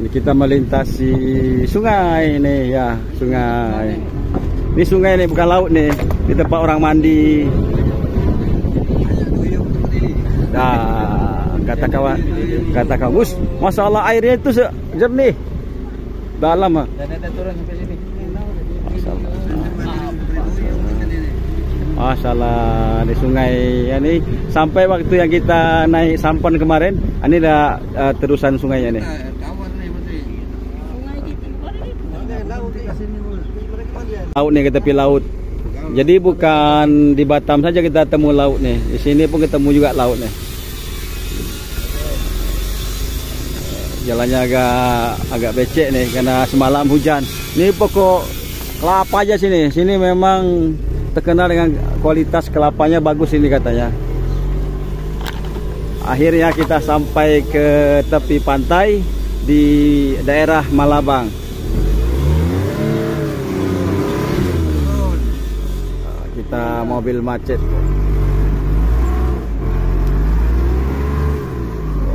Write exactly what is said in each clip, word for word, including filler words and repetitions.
Ini kita melintasi sungai nih ya, sungai. Ini sungai nih, bukan laut nih. Ini tempat orang mandi. Nah, kata kawan, kata kamus, masalah airnya itu jernih, dalam. Masalah di sungai ini sampai waktu yang kita naik sampan kemarin, ini ada uh, terusan sungainya nih. Laut nih, kita pilih laut. Jadi bukan di Batam saja kita temu laut nih, di sini pun ketemu juga laut nih. Jalannya agak agak becek nih karena semalam hujan. Ini pokok kelapa aja sini. Sini memang terkenal dengan kualitas kelapanya bagus ini katanya. Akhirnya kita sampai ke tepi pantai di daerah Malabang. Kita mobil macet.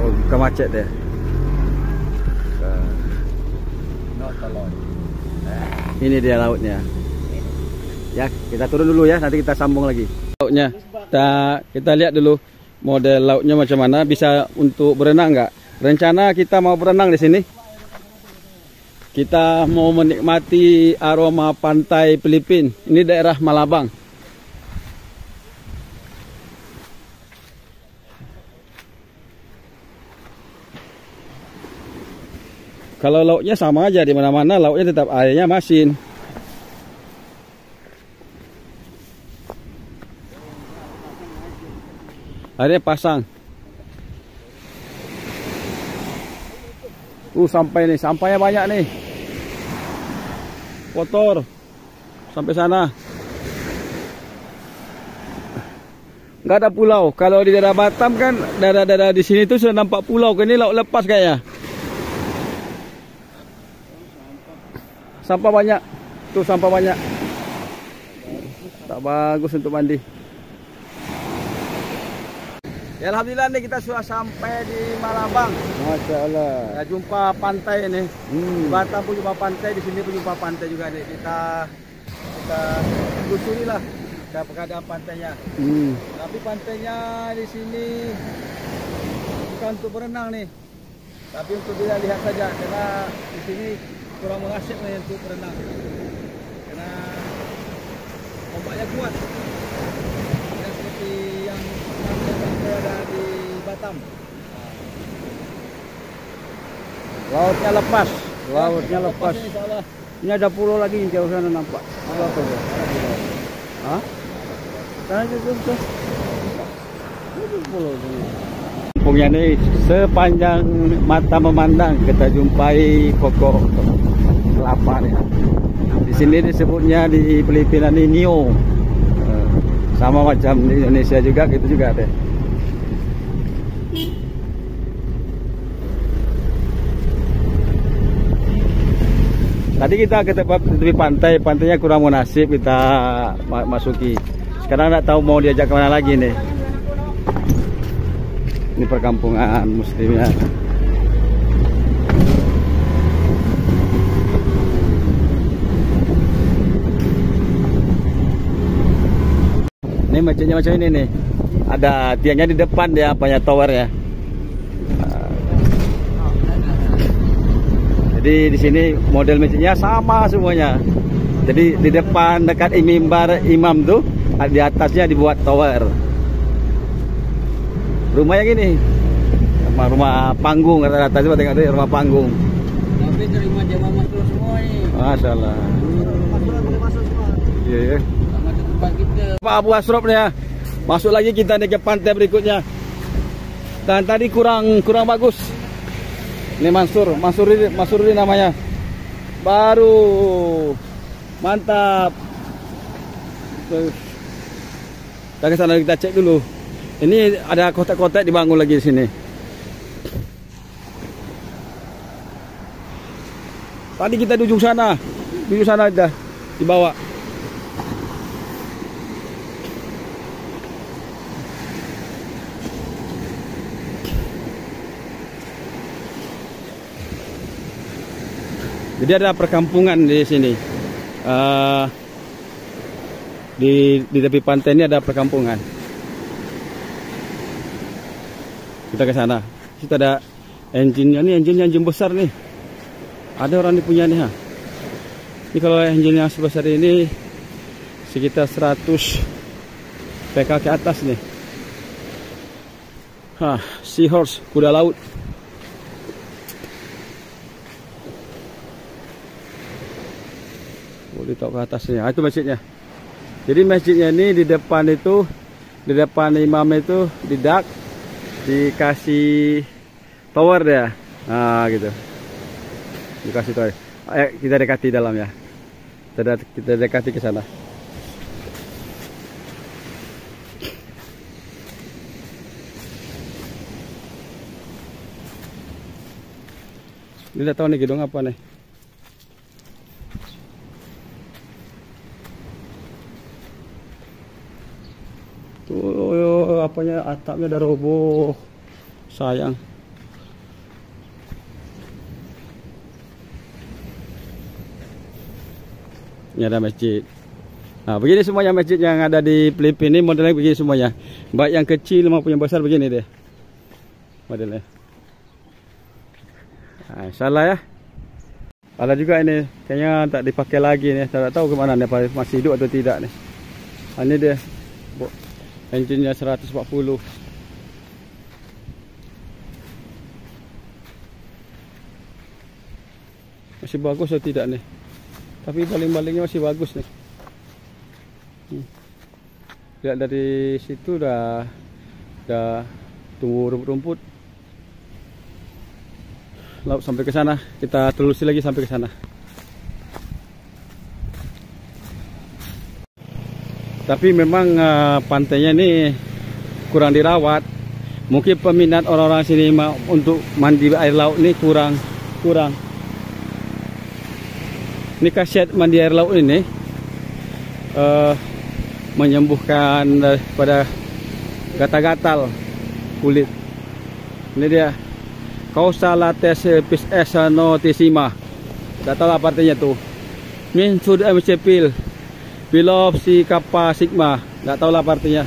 Oh, bukan macet deh. Ini dia lautnya. Ya, kita turun dulu ya, nanti kita sambung lagi. Lautnya, kita, kita lihat dulu model lautnya macam mana, bisa untuk berenang nggak? Rencana kita mau berenang di sini. Kita mau menikmati aroma pantai Filipina. Ini daerah Malabang. Kalau lautnya sama aja di mana-mana, lautnya tetap airnya masin. Airnya pasang. Uh sampai nih, sampahnya banyak nih. Kotor. Sampai sana. Enggak ada pulau. Kalau di daerah Batam kan, daerah-daerah di sini tuh sudah nampak pulau. Ini laut lepas kayaknya. Sampah banyak. Tuh sampah banyak. Tak bagus untuk mandi. Ya, alhamdulillah nih kita sudah sampai di Malabang. Masya Allah. Ya, jumpa pantai nih. Hmm. Batam pun jumpa pantai, di sini pun jumpa pantai juga nih. Kita kita telusuri lah keadaan pantainya. Hmm. Tapi pantainya di sini bukan untuk berenang nih. Tapi untuk kita lihat saja karena di sini kurang mengasih nih untuk berenang. Karena ombaknya kuat. Dan seperti yang ada di Batam. Lautnya lepas, lautnya lepas. Ini ada pulau lagi yang jauh sana nampak. Apa tuh? Hah? Sana juga tuh. Itu pulau ini. Kampungnya nih sepanjang mata memandang kita jumpai pokok kelapa nih. Di sini disebutnya di Filipina ini nio. Sama macam di Indonesia juga gitu juga deh. Tadi kita ke tepi pantai, pantainya kurang munasib kita masuki. Sekarang nggak tahu mau diajak kemana lagi nih. Ini perkampungan muslimnya. Ini masjidnya macam ini nih. Ada tiangnya di depan ya, apanya tower ya. Jadi di sini model masjidnya sama semuanya. Jadi di depan dekat mimbar imam tuh di atasnya dibuat tower. Rumahnya gini. Rumah, rumah panggung rata-rata itu tengok deh, rumah panggung. Tapi terima jamaah terus semua ini. Masalah. Iya ya. Pak Abu Asrop nih ya. Masuk lagi kita nih ke pantai berikutnya. Dan tadi kurang kurang bagus. Ini Mansur, Mansur ini, Mansur ini namanya. Baru mantap. Dari sana kita cek dulu. Ini ada kotak-kotak dibangun lagi di sini. Tadi kita di ujung sana, di ujung sana aja dibawa. Jadi ada perkampungan di sini. Uh, di di tepi pantai ini ada perkampungan. Kita ke sana. Kita ada engine-nya nih, engine-nya engine besar nih. Ada orang yang punya nih, ha. Ini kalau engine yang sebesar ini sekitar seratus P K ke atas nih. Hah, seahorse, kuda laut. Ditok ke atasnya, ah, itu masjidnya. Jadi masjidnya ini di depan itu, di depan imam itu di dak dikasih tower ya, nah gitu, dikasih tower. Eh, kita dekati dalam ya, kita, kita dekati ke sana. Ini udah tahu nih gedung apa nih. Tuh, apanya, atapnya udah roboh, sayang. Ini ada masjid. Nah, begini semuanya masjid yang ada di Filipina, modelnya begini semuanya. Baik yang kecil maupun yang besar begini deh modelnya. Nah, salah ya. Ada juga ini, kayaknya tak dipakai lagi nih. Tidak tahu kemana nih, masih hidup atau tidak nih. Ini dia. Engine-nya seratus empat puluh. Masih bagus atau tidak nih? Tapi baling-balingnya masih bagus nih. Hmm. Lihat dari situ dah dah tumbuh rumput-rumput. Laut sampai ke sana, kita telusi lagi sampai ke sana. Tapi memang uh, pantainya ini kurang dirawat. Mungkin peminat orang-orang sini mau untuk mandi air laut ini kurang kurang. Ini khasiat mandi air laut ini uh, menyembuhkan daripada gatal-gatal kulit. Ini dia. Causa latte esanotissima. Enggak tahu apa artinya tuh. Min sud amcepil. Bilob si kappa sigma, nggak tahu lah artinya.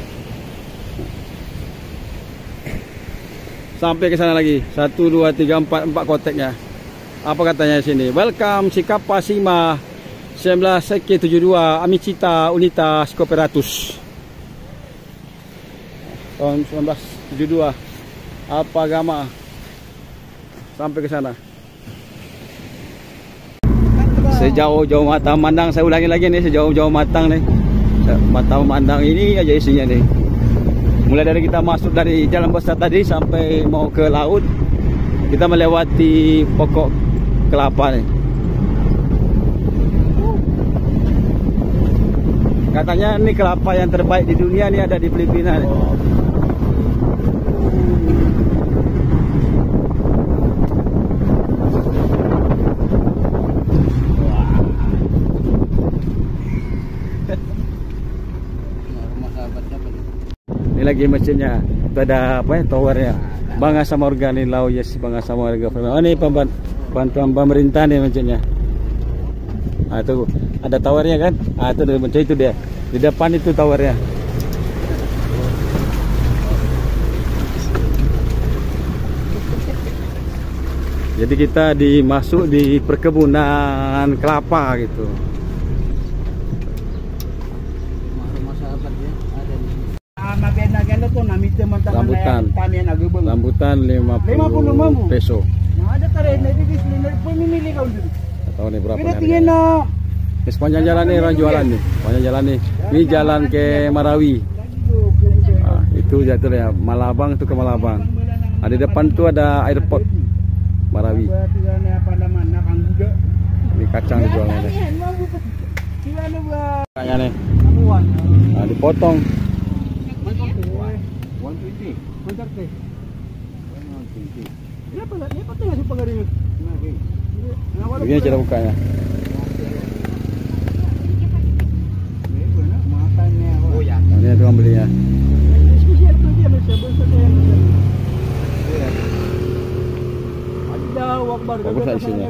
Sampai ke sana lagi, satu dua tiga empat empat koteknya. Apa katanya di sini? Welcome si kappa sigma, sembilan seki tujuh dua amicita unitas cooperatus. Tahun sembilan tujuh dua, apa gama? Sampai ke sana. Sejauh-jauh mata memandang, saya ulangi lagi nih, sejauh-jauh matang nih, mata memandang ini aja isinya nih. Mulai dari kita masuk dari jalan besar tadi sampai mau ke laut, kita melewati pokok kelapa nih. Katanya ini kelapa yang terbaik di dunia nih ada di Filipina nih. Lagi mesinnya, itu ada apa ya, towernya. Bangasa Morgan ini lau yes, Bangasa Morgan. Oh ini bantuan pemerintah nih mesinnya. Ah itu ada towernya kan? Ah itu mesin itu dia. Di depan itu towernya. Jadi kita dimasuk di perkebunan kelapa gitu. Rambutan, rambutan lima puluh peso. Nah, ada tahu nih berapa harganya. Di sepanjang jalan nih orang jualan nih, sepanjang jalan nih. Ini jalan ke Marawi. Nah, itu jatuh ya, Malabang itu ke Malabang. Nah, di depan tuh ada airport Marawi. Ini kacang dijualnya nih. Kayaknya nih. Nah, dipotong. Begini cara bukanya. Nah, ini ada orang belinya. Bagus lah isinya.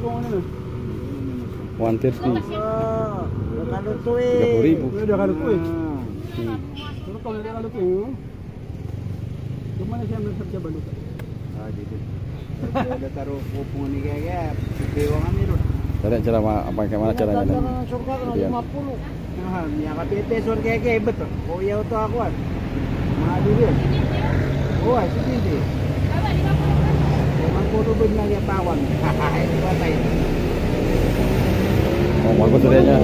seratus tiga puluh. Oh, dua puluh ribu. dua puluh ribu. Terus kalau dia kalau tuh, gimana sih ambil kerja balut? Ah gitu. Ada taruh hubungan ini kayak bewangan itu. Tadi cara apa gimana caranya? Surga lima puluh. Nah, yang K P T sur kayak kayak betul. Oh ya itu aku. Mah dia. Oh, sini dia. Foto benar ya tawon. Itu batai. Oh, bagus ternyata.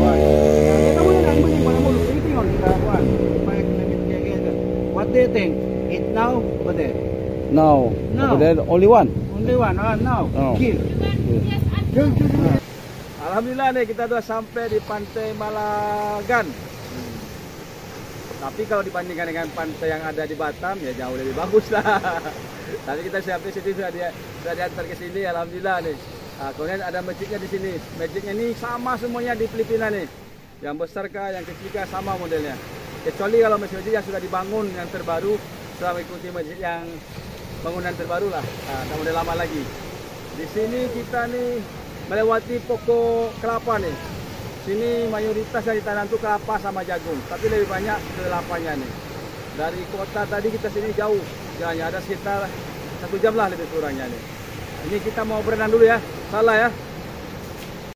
Wah. Kita mau nanggung mana mau lu ini orang kita kawan. Baik lagi kayak gitu. What do you think? It now but there. Now. But there only one. Only one. Ah, now. Kill. Kill. Alhamdulillah nih kita udah sampai di Pantai Malabang. Tapi kalau dibandingkan dengan pantai yang ada di Batam ya jauh lebih bagus lah. Tapi kita sampai sini sudah dia sudah diantar ke sini, alhamdulillah nih. Nah, kemudian ada masjidnya di sini. Masjidnya ini sama semuanya di Filipina nih. Yang besar kah, yang kecil kah sama modelnya. Kecuali kalau masjid yang sudah dibangun yang terbaru, sudah mengikuti masjid yang bangunan terbaru lah. Nah, ada model lama lagi. Di sini kita nih melewati pokok kelapa nih. Sini mayoritas yang ditanam itu kelapa sama jagung, tapi lebih banyak kelapanya nih. Dari kota tadi kita sini jauh, jalannya ada sekitar satu jam lah lebih kurangnya nih. Ini kita mau berenang dulu ya, salah ya.